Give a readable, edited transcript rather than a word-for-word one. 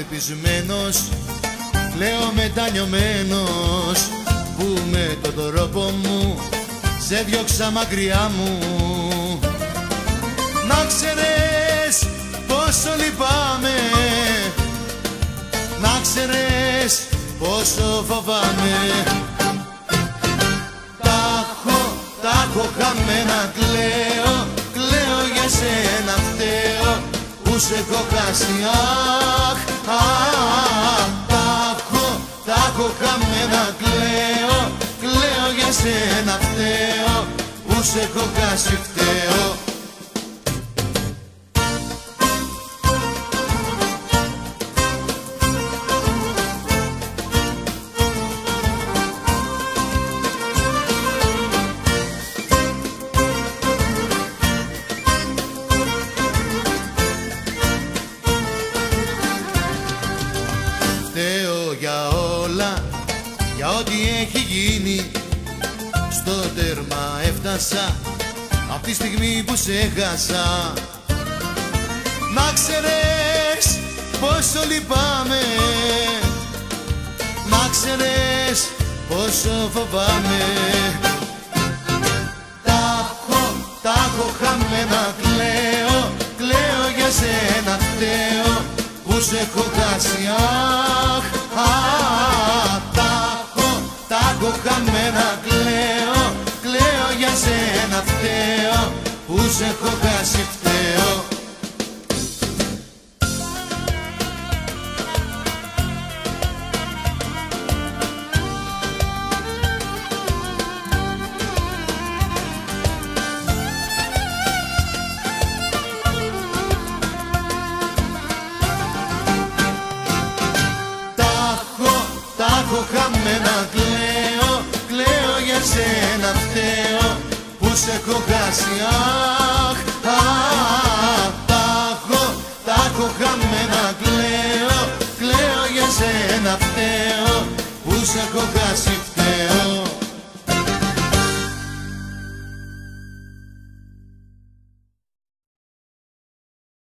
απελπισμένος, λέω μετανιωμένος, που με τον τρόπο μου σε διώξα μακριά μου. Να ξέρες πόσο λυπάμαι, να ξέρες πόσο φοβάμαι. Τάχω χαμένα, κλαίω, κλαίω για σένα φταίω, που σε έχω χάσει, αχ, αχ. Τάχω χαμένα, κλαίω, κλαίω για σένα φταίω, που σε έχω χάσει, φταίω. Φταίω για όλα, για ό,τι έχει γίνει. Στο τέρμα έφτασα απ' τη στιγμή που σε έχασα. Να ξέρες πόσο λυπάμαι, να ξέρες πόσο φοβάμαι. Τάχω χαμένα, κλαίω, κλαίω για σένα φταίω, που σε έχω χάσει, αχ, αχ. Τάχω χαμένα, κλαίω, κλαίω για σένα φταίω, που σε έχω χάσει, φταίω. Τάχω χαμένα, κλαίω, κλαίω για σένα φταίω, που σε έχω χάσει, αχ, αχ. Τάχω χαμένα, κλαίω, κλαίω για σένα φταίω, που σε έχω χάσει, φταίω.